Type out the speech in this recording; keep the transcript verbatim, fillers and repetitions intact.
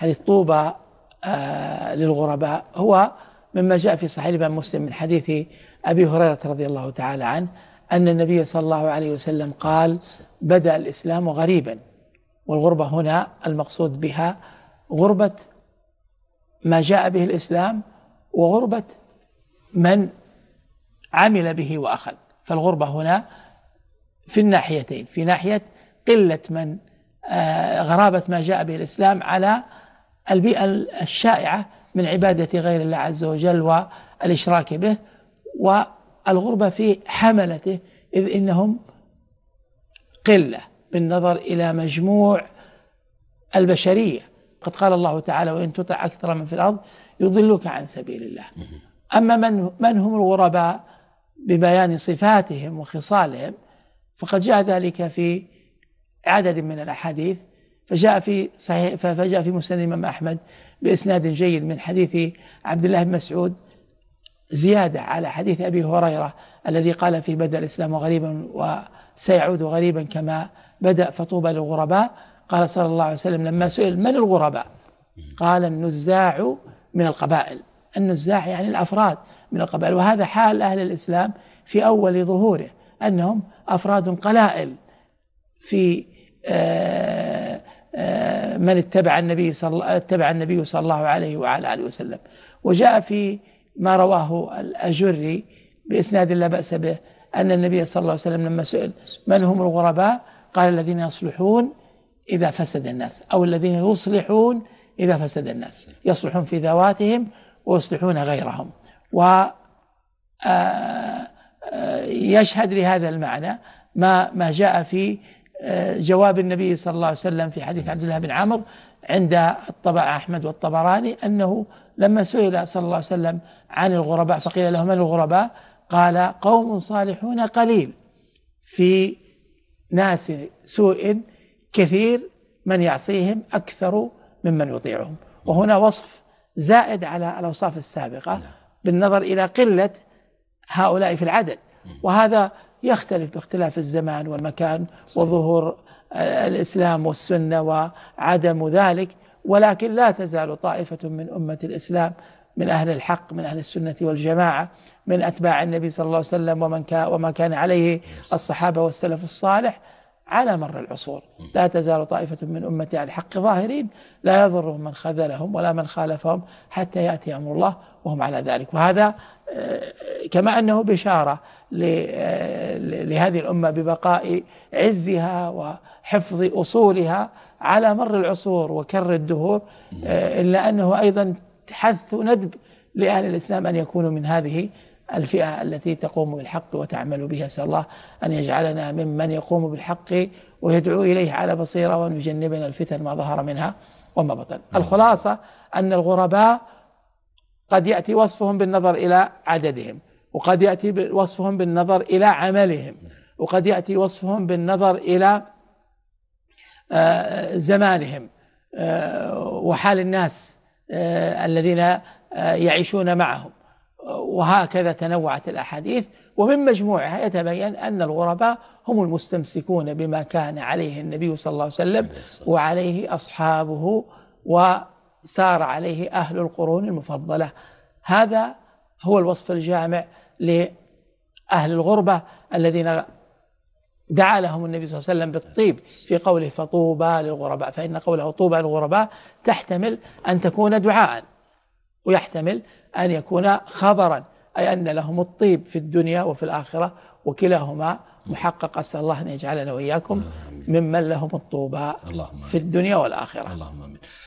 حديث طوبى للغرباء هو مما جاء في صحيح الإمام مسلم من حديث أبي هريرة رضي الله تعالى عنه أن النبي صلى الله عليه وسلم قال: بدأ الإسلام غريبا. والغربة هنا المقصود بها غربة ما جاء به الإسلام وغربة من عمل به وأخذ. فالغربة هنا في الناحيتين، في ناحية قلة من غرابة ما جاء به الإسلام على البيئة الشائعة من عبادة غير الله عز وجل والإشراك به، والغربة في حملته، إذ إنهم قلة بالنظر إلى مجموع البشرية. قد قال الله تعالى: وإن تطع أكثر من في الأرض يضلوك عن سبيل الله. أما من, من هم الغرباء ببيان صفاتهم وخصالهم فقد جاء ذلك في عدد من الأحاديث، فجاء في صحيح فجاء في مسند الإمام أحمد بإسناد جيد من حديث عبد الله بن مسعود زيادة على حديث أبي هريرة الذي قال فيه: بدأ الإسلام غريبا وسيعود غريبا كما بدأ فطوبى للغرباء. قال صلى الله عليه وسلم لما سئل: من الغرباء؟ قال: النزاع من القبائل. النزاع يعني الأفراد من القبائل، وهذا حال أهل الإسلام في أول ظهوره، أنهم أفراد قلائل في من اتبع النبي صلى اتبع النبي صلى الله عليه وعلى آله وسلم. وجاء في ما رواه الأجري بإسناد لا بأس به أن النبي صلى الله عليه وسلم لما سئل: من هم الغرباء؟ قال: الذين يصلحون إذا فسد الناس، أو الذين يصلحون إذا فسد الناس، يصلحون في ذواتهم ويصلحون غيرهم. ويشهد لهذا المعنى ما ما جاء في جواب النبي صلى الله عليه وسلم في حديث عبد الله بن عمرو عند الطبع أحمد والطبراني، أنه لما سئل صلى الله عليه وسلم عن الغرباء فقيل له: من الغرباء؟ قال: قوم صالحون قليل، في ناس سوء كثير، من يعصيهم أكثر ممن يطيعهم. وهنا وصف زائد على الأوصاف السابقة بالنظر إلى قلة هؤلاء في العدد، وهذا يختلف باختلاف الزمان والمكان وظهور الإسلام والسنة وعدم ذلك، ولكن لا تزال طائفة من أمة الإسلام من أهل الحق، من أهل السنة والجماعة، من أتباع النبي صلى الله عليه وسلم ومن كان وما كان عليه الصحابة والسلف الصالح على مر العصور. لا تزال طائفة من أمة أهل الحق ظاهرين، لا يضرهم من خذلهم ولا من خالفهم حتى يأتي أمر الله وهم على ذلك. وهذا كما أنه بشارة لهذه الأمة ببقاء عزها وحفظ أصولها على مر العصور وكر الدهور، إلا أنه أيضا حث وندب لأهل الإسلام أن يكونوا من هذه الفئة التي تقوم بالحق وتعمل بها. أسأل الله أن يجعلنا ممن يقوم بالحق ويدعو إليه على بصيرة، وأن يجنبنا الفتن ما ظهر منها وما بطن. الخلاصة أن الغرباء قد يأتي وصفهم بالنظر إلى عددهم، وقد يأتي وصفهم بالنظر إلى عملهم، وقد يأتي وصفهم بالنظر إلى زمانهم وحال الناس الذين يعيشون معهم. وهكذا تنوعت الأحاديث، ومن مجموعها يتبين أن الغرباء هم المستمسكون بما كان عليه النبي صلى الله عليه وسلم وعليه أصحابه وسار عليه أهل القرون المفضلة. هذا هو الوصف الجامع لأهل الغربة الذين دعا لهم النبي صلى الله عليه وسلم بالطيب في قوله: فطوبى للغرباء. فإن قوله طوبى للغرباء تحتمل أن تكون دعاء، ويحتمل أن يكون خبرا، أي أن لهم الطيب في الدنيا وفي الآخرة، وكلاهما محقق. أسأل الله أن يجعلنا وإياكم ممن لهم الطوبى في الدنيا والآخرة. اللهم آمين.